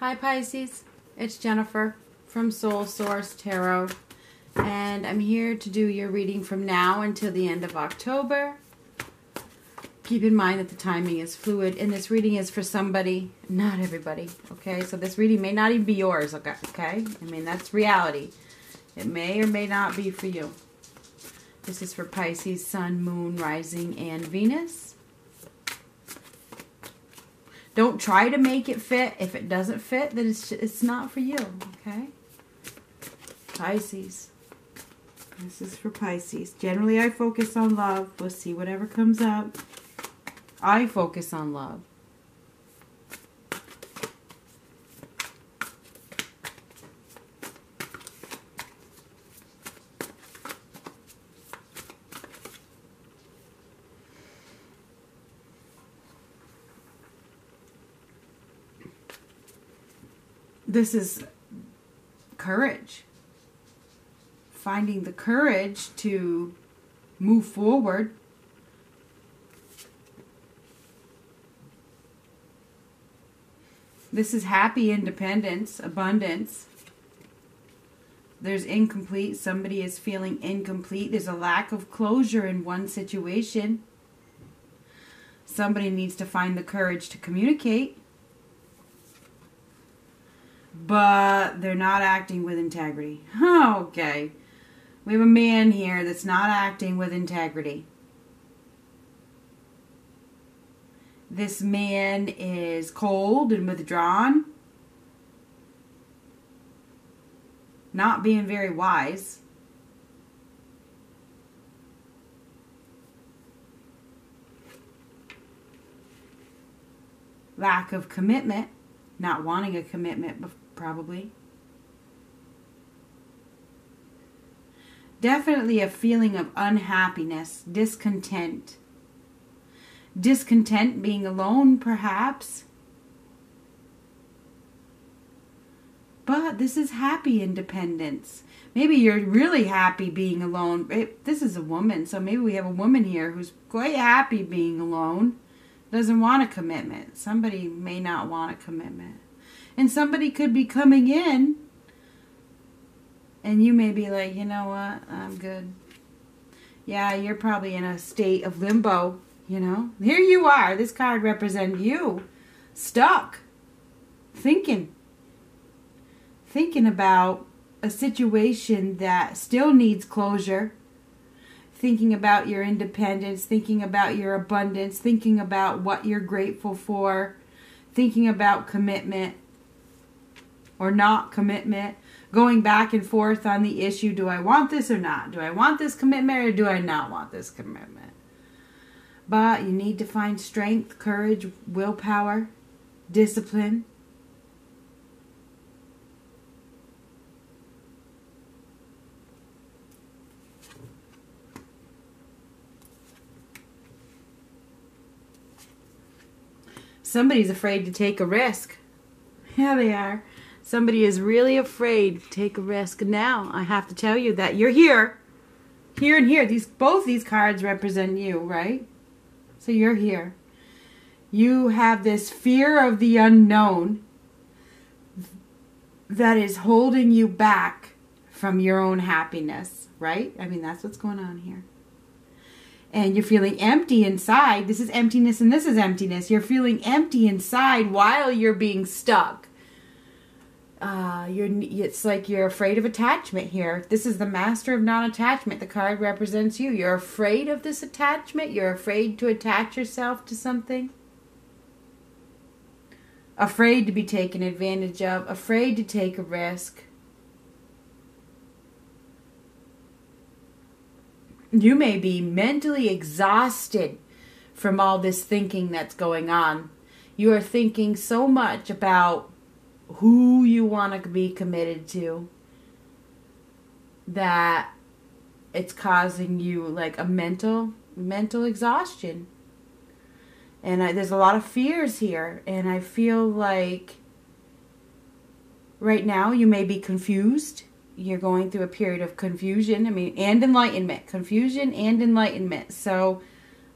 Hi Pisces, it's Jennifer from Soul Source Tarot, and I'm here to do your reading from now until the end of October. Keep in mind that the timing is fluid, and this reading is for somebody, not everybody, okay? So this reading may not even be yours, okay? I mean, that's reality. It may or may not be for you. This is for Pisces, Sun, Moon, Rising, and Venus. Don't try to make it fit. If it doesn't fit, then it's not for you, okay? Pisces. This is for Pisces. Generally, I focus on love. We'll see whatever comes up. I focus on love. This is courage. Finding the courage to move forward. This is happy independence, abundance. There's incomplete. Somebody is feeling incomplete. There's a lack of closure in one situation. Somebody needs to find the courage to communicate. But they're not acting with integrity. Okay. We have a man here that's not acting with integrity. This man is cold and withdrawn. Not being very wise. Lack of commitment. Not wanting a commitment, probably. Definitely a feeling of unhappiness, discontent. Discontent being alone, perhaps. But this is happy independence. Maybe you're really happy being alone. This is a woman, so maybe we have a woman here who's quite happy being alone. Doesn't want a commitment. Somebody may not want a commitment. And somebody could be coming in and you may be like, you know what, I'm good. Yeah, you're probably in a state of limbo, you know. Here you are. This card represents you stuck thinking about a situation that still needs closure. Thinking about your independence, thinking about your abundance, thinking about what you're grateful for, thinking about commitment or not commitment, going back and forth on the issue, do I want this or not? Do I want this commitment or do I not want this commitment? But you need to find strength, courage, willpower, discipline. Somebody's afraid to take a risk. Yeah, they are. Somebody is really afraid to take a risk. Now, I have to tell you that you're here. Here and here. Both these cards represent you, right? So you're here. You have this fear of the unknown that is holding you back from your own happiness, right? I mean, that's what's going on here. And you're feeling empty inside. This is emptiness and this is emptiness. You're feeling empty inside while you're being stuck. It's like you're afraid of attachment here. This is the master of non-attachment. The card represents you. You're afraid of this attachment. You're afraid to attach yourself to something. Afraid to be taken advantage of. Afraid to take a risk. You may be mentally exhausted from all this thinking that's going on. You are thinking so much about who you want to be committed to that it's causing you like a mental exhaustion. And there's a lot of fears here. And I feel like right now you may be confused. You're going through a period of confusion, and enlightenment. Confusion and enlightenment. So,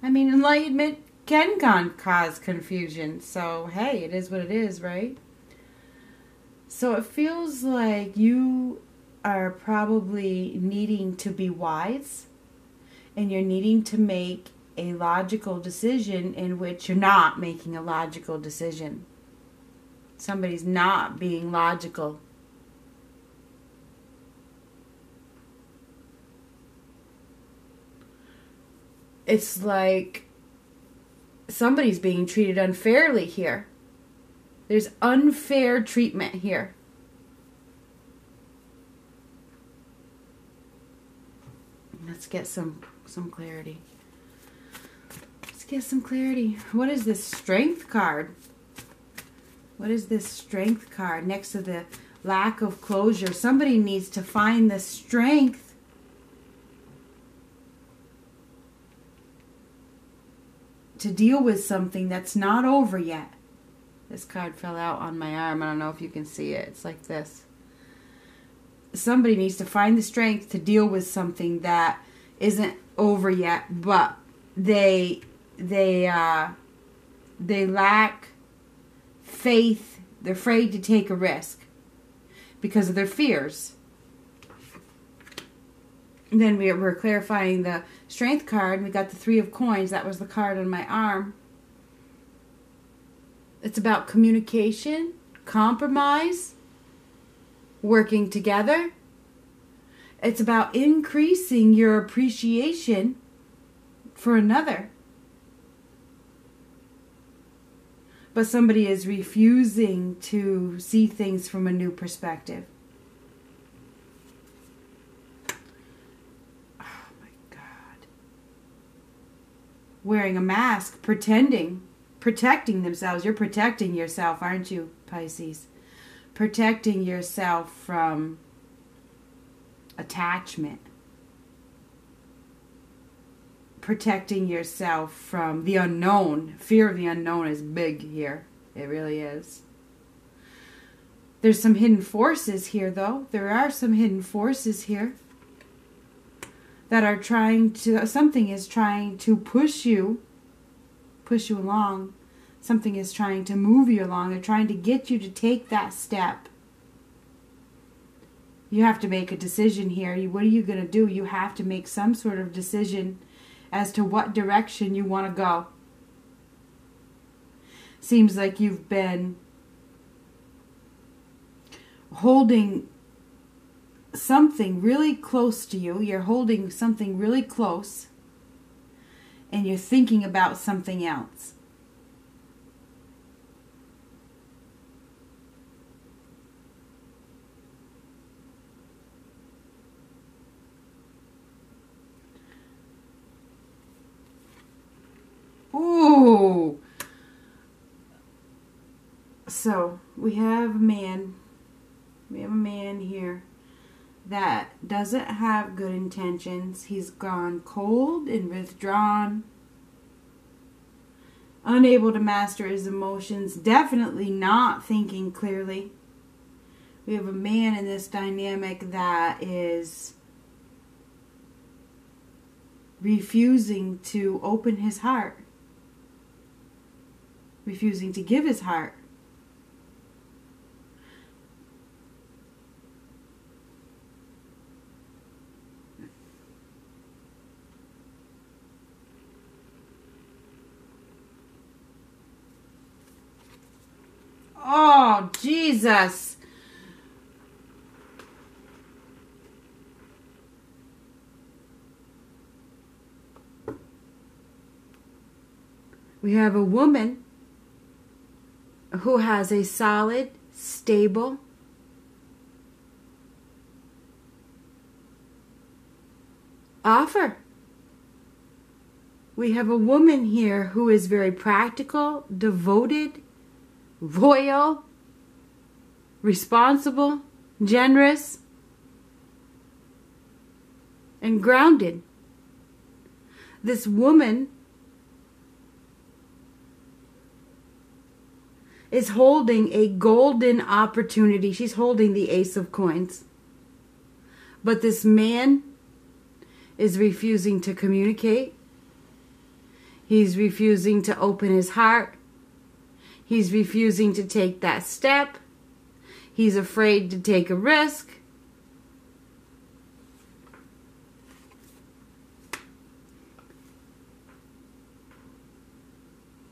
enlightenment can cause confusion. So, hey, it is what it is, right? So it feels like you are probably needing to be wise, and you're needing to make a logical decision in which you're not making a logical decision. Somebody's not being logical. It's like somebody's being treated unfairly here. There's unfair treatment here. Let's get some clarity. Let's get some clarity. What is this strength card? What is this strength card next to the lack of closure? Somebody needs to find the strength. To deal with something that's not over yet. This card fell out on my arm. I don't know if you can see it. It's like this. Somebody needs to find the strength to deal with something that isn't over yet, but they lack faith. They're afraid to take a risk because of their fears. Then we were clarifying the strength card. We got the 3 of coins. That was the card on my arm. It's about communication, compromise, working together. It's about increasing your appreciation for another. But somebody is refusing to see things from a new perspective. Wearing a mask, protecting themselves. You're protecting yourself, aren't you, Pisces? Protecting yourself from attachment. Protecting yourself from the unknown. Fear of the unknown is big here. It really is. There's some hidden forces here, though. There are some hidden forces here. That are trying to, something is trying to push you along. Something is trying to move you along. They're trying to get you to take that step. You have to make a decision here. What are you going to do? You have to make some sort of decision as to what direction you want to go. Seems like you've been holding something really close to you. You're holding something really close and you're thinking about something else. Ooh. So we have a man. We have a man here that doesn't have good intentions. He's gone cold and withdrawn, unable to master his emotions, definitely not thinking clearly. We have a man in this dynamic that is refusing to open his heart, refusing to give his heart. Oh, Jesus. We have a woman who has a solid, stable, offer. We have a woman here who is very practical, devoted, loyal, responsible, generous, and grounded. This woman is holding a golden opportunity. She's holding the Ace of Coins. But this man is refusing to communicate. He's refusing to open his heart. He's refusing to take that step. He's afraid to take a risk.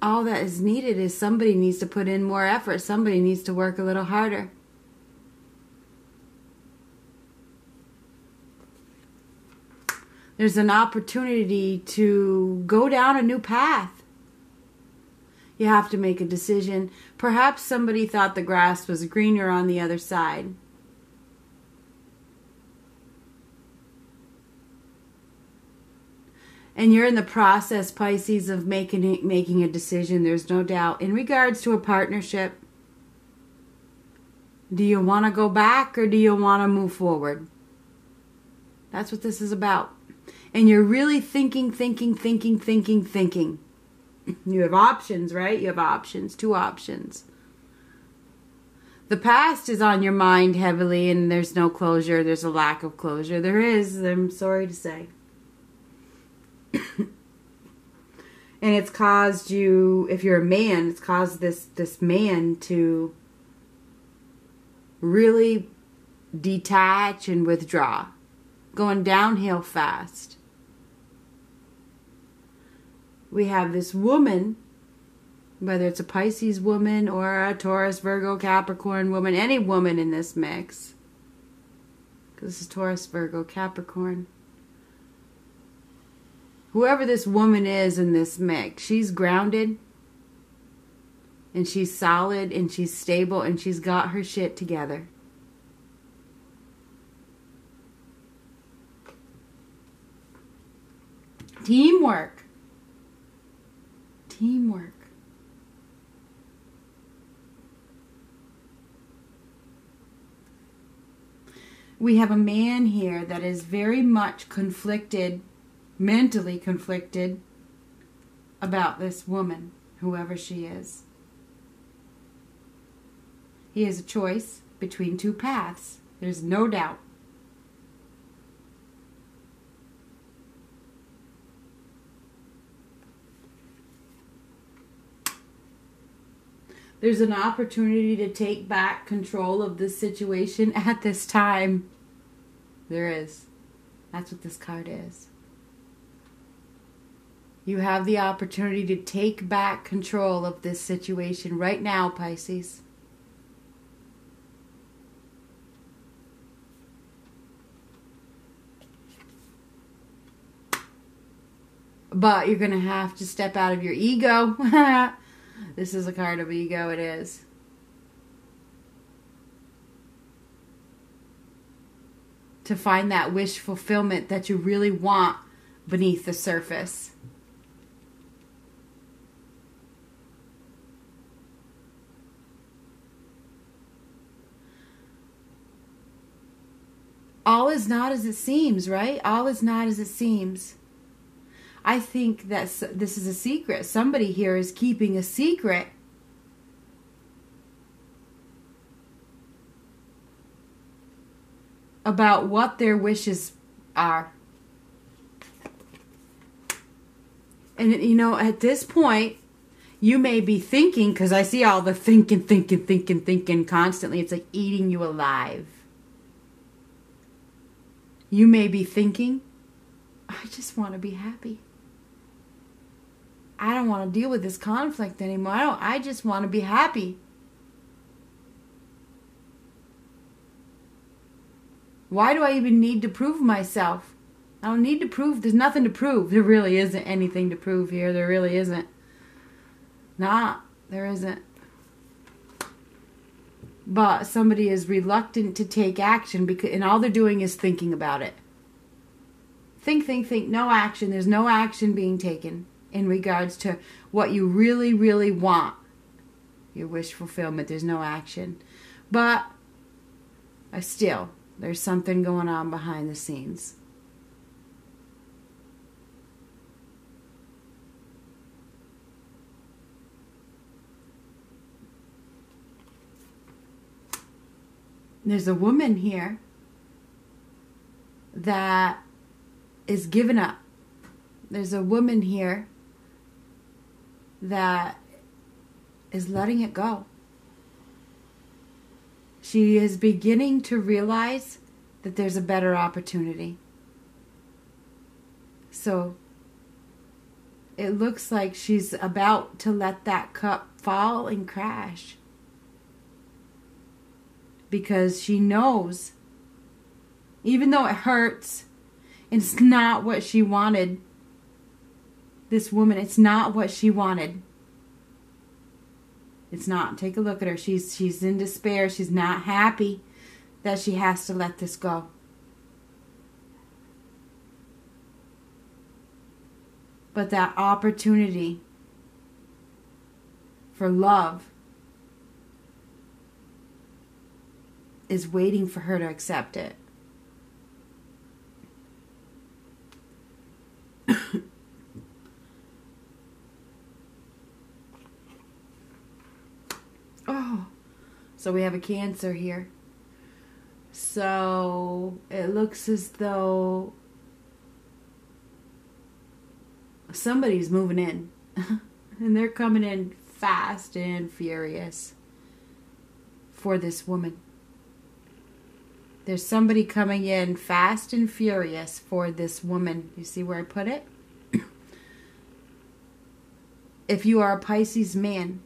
All that is needed is somebody needs to put in more effort. Somebody needs to work a little harder. There's an opportunity to go down a new path. You have to make a decision. Perhaps somebody thought the grass was greener on the other side. And you're in the process, Pisces, of making a decision, there's no doubt. In regards to a partnership, do you want to go back or do you want to move forward? That's what this is about. And you're really thinking. You have options, right? You have options, two options. The past is on your mind heavily and there's no closure. There's a lack of closure. There is, I'm sorry to say. And it's caused you, if you're a man, it's caused this man to really detach and withdraw, going downhill fast. We have this woman, whether it's a Pisces woman or a Taurus, Virgo, Capricorn woman, any woman in this mix, because this is Taurus, Virgo, Capricorn. Whoever this woman is in this mix, she's grounded and she's solid and she's stable and she's got her shit together. Teamwork. Teamwork. We have a man here that is very much conflicted, mentally conflicted about this woman, whoever she is. He has a choice between two paths. There's no doubt. There's an opportunity to take back control of this situation at this time. There is. That's what this card is. You have the opportunity to take back control of this situation right now, Pisces. But you're going to have to step out of your ego. This is a card of ego, it is. To find that wish fulfillment that you really want beneath the surface. All is not as it seems, right? All is not as it seems. I think that this is a secret. Somebody here is keeping a secret. About what their wishes are. And you know, at this point, you may be thinking, because I see all the thinking constantly. It's like eating you alive. You may be thinking, I just want to be happy. I don't want to deal with this conflict anymore. I just want to be happy. Why do I even need to prove myself? I don't need to prove. There's nothing to prove. There really isn't anything to prove here. There really isn't. Nah, there isn't. But somebody is reluctant to take action because, and all they're doing is thinking about it. Think. No action. There's no action being taken in regards to what you really, really want. Your wish fulfillment. There's no action. But still, there's something going on behind the scenes. There's a woman here that is given up. There's a woman here that is letting it go. She is beginning to realize that there's a better opportunity. So it looks like she's about to let that cup fall and crash, because she knows, even though it hurts, it's not what she wanted. This woman, it's not what she wanted. It's not. Take a look at her. She's in despair. She's not happy that she has to let this go. But that opportunity for love is waiting for her to accept it. Oh, so we have a Cancer here. So it looks as though somebody's moving in and they're coming in fast and furious for this woman. There's somebody coming in fast and furious for this woman. You see where I put it? If you are a Pisces man,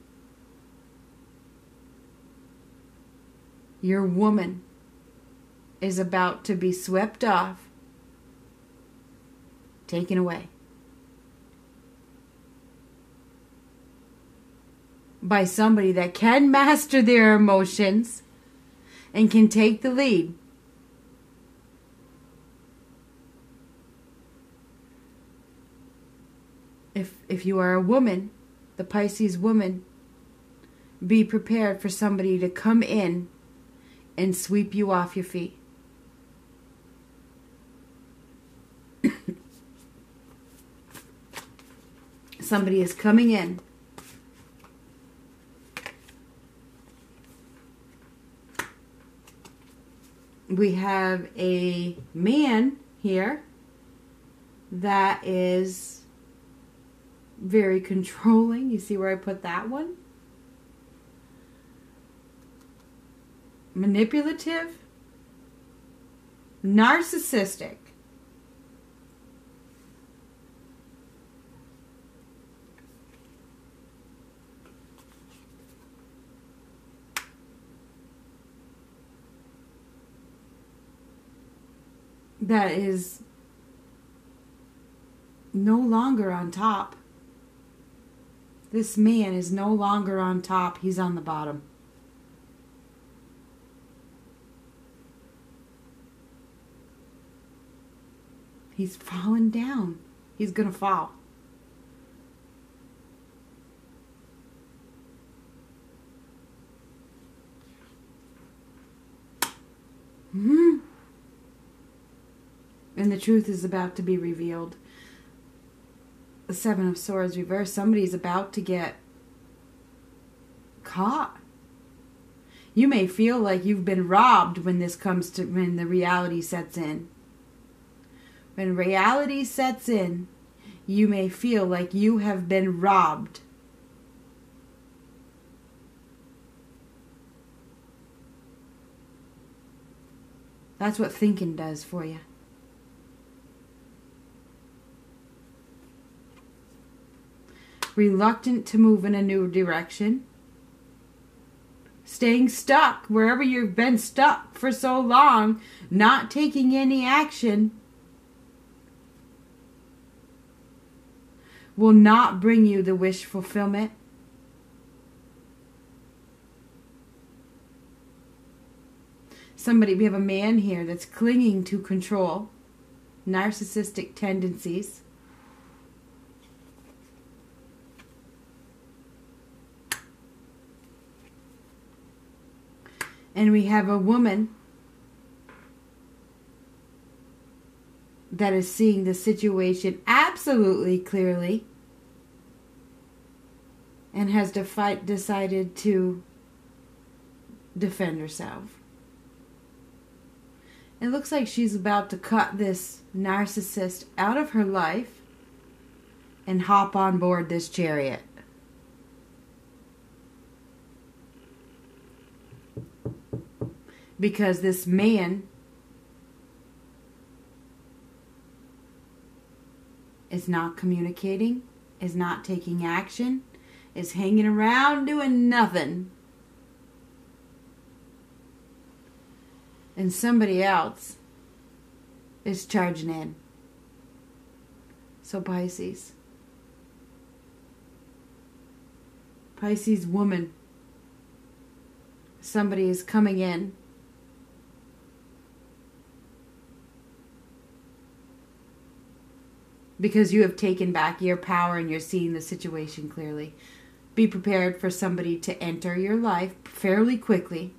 your woman is about to be swept off, taken away by somebody that can master their emotions and can take the lead. If you are a woman, the Pisces woman, be prepared for somebody to come in and sweep you off your feet. Somebody is coming in. We have a man here that is very controlling. You see where I put that one? Manipulative, narcissistic. That is no longer on top. This man is no longer on top. He's on the bottom. He's fallen down. He's going to fall. And the truth is about to be revealed. The Seven of Swords reversed. Somebody's about to get caught. You may feel like you've been robbed when this comes to, when the reality sets in. When reality sets in, you may feel like you have been robbed. That's what thinking does for you. Reluctant to move in a new direction. Staying stuck wherever you've been stuck for so long. Not taking any action will not bring you the wish fulfillment. Somebody, we have a man here that's clinging to control. Narcissistic tendencies. And we have a woman that is seeing the situation absolutely clearly and has decided to defend herself. It looks like she's about to cut this narcissist out of her life and hop on board this chariot. because this man is not communicating, is not taking action, is hanging around doing nothing. And somebody else is charging in. So Pisces. Pisces woman. Somebody is coming in. Because you have taken back your power and you're seeing the situation clearly. Be prepared for somebody to enter your life fairly quickly.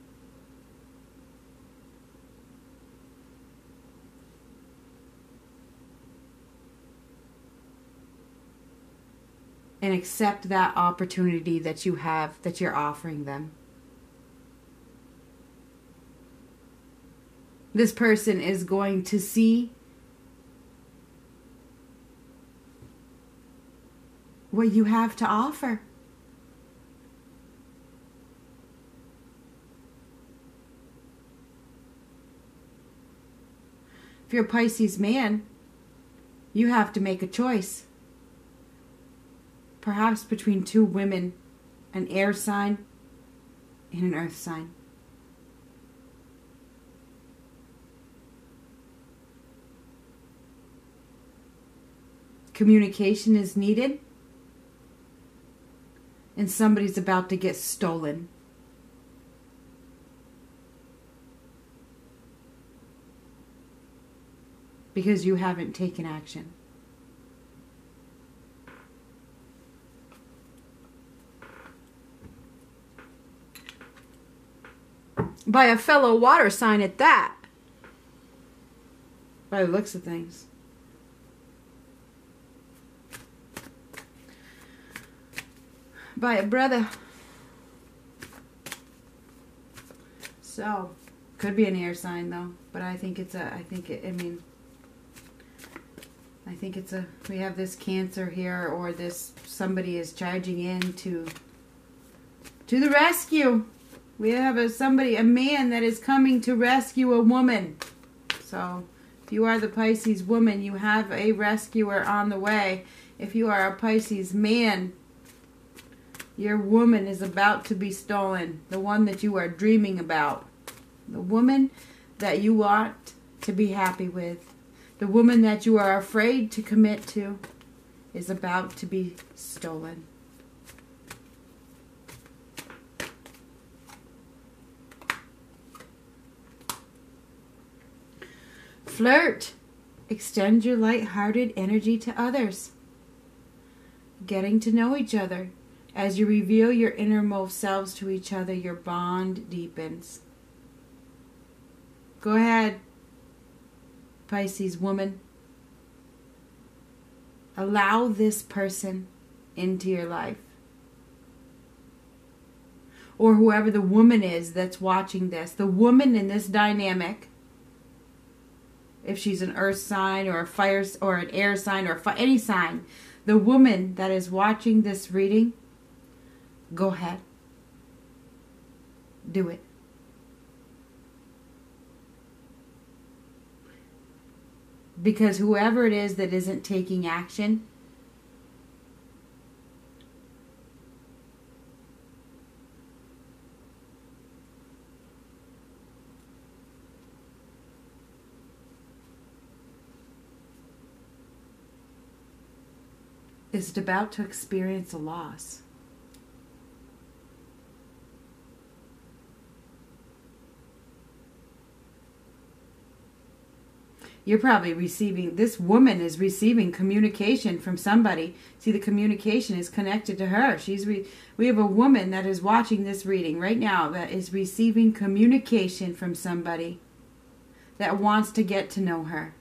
And accept that opportunity that you have, that you're offering them. This person is going to see what you have to offer. If you're a Pisces man, you have to make a choice. Perhaps between two women, an air sign and an earth sign. Communication is needed. And somebody's about to get stolen. Because you haven't taken action. By a fellow water sign at that. By the looks of things. By a brother. So, could be an air sign though, but I think it's a, we have this Cancer here, or this, somebody is charging in to the rescue. We have a man that is coming to rescue a woman. So, if you are the Pisces woman, you have a rescuer on the way. If you are a Pisces man, your woman is about to be stolen. The one that you are dreaming about. The woman that you want to be happy with. The woman that you are afraid to commit to is about to be stolen. Flirt. Extend your light-hearted energy to others. Getting to know each other. As you reveal your innermost selves to each other, your bond deepens. Go ahead, Pisces woman. Allow this person into your life. Or whoever the woman is that's watching this. The woman in this dynamic, if she's an earth sign or a fire or an air sign or any sign, the woman that is watching this reading, go ahead. Do it. Because whoever it is that isn't taking action, is about to experience a loss. You're probably receiving, this woman is receiving communication from somebody. See, the communication is connected to her. We have a woman that is watching this reading right now that is receiving communication from somebody that wants to get to know her.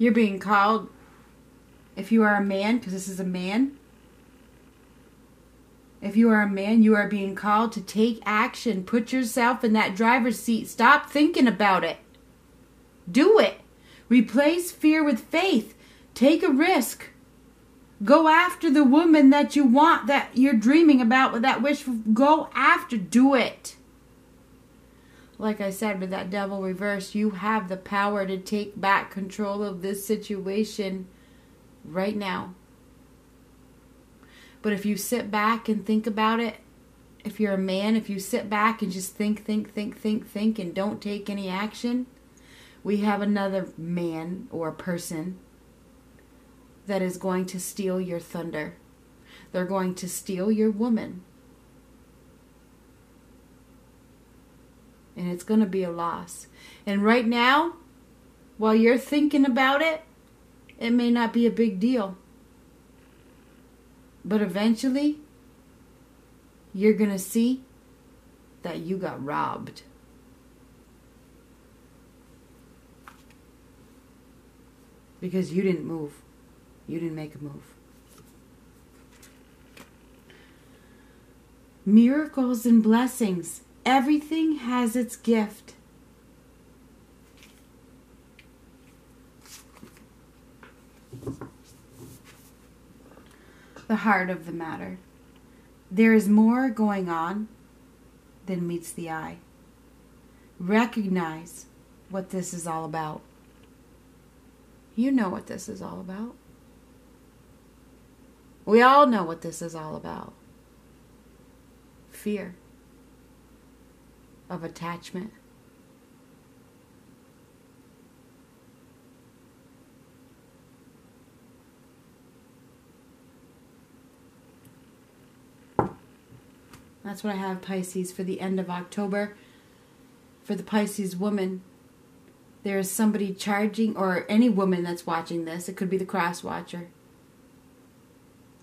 You're being called, if you are a man, because this is a man. If you are a man, you are being called to take action. Put yourself in that driver's seat. Stop thinking about it. Do it. Replace fear with faith. Take a risk. Go after the woman that you want, that you're dreaming about, with that wish. Go after. Do it. Like I said, with that devil reversed, you have the power to take back control of this situation right now. But if you sit back and think about it, if you're a man, if you sit back and just think, and don't take any action, we have another man or person that is going to steal your thunder. They're going to steal your woman. And it's going to be a loss. And right now, while you're thinking about it, it may not be a big deal. But eventually, you're going to see that you got robbed. Because you didn't move. You didn't make a move. Miracles and blessings. Everything has its gift. The heart of the matter. There is more going on than meets the eye. Recognize what this is all about. You know what this is all about. We all know what this is all about. Fear of attachment. That's what I have, Pisces, for the end of October. For the Pisces woman, there is somebody charging, or any woman that's watching this. It could be the cross watcher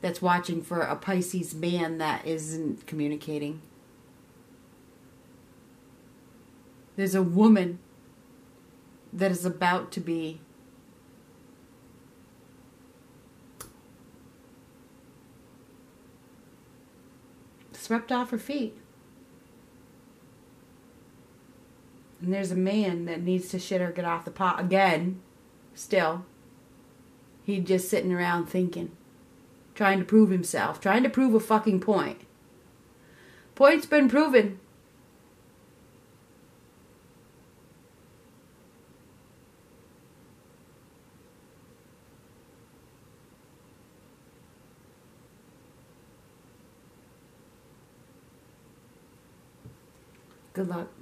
that's watching for a Pisces man that isn't communicating. There's a woman that is about to be swept off her feet. And there's a man that needs to shit or get off the pot again. Still, he's just sitting around thinking. Trying to prove himself. Trying to prove a fucking point. Point's been proven. Good luck.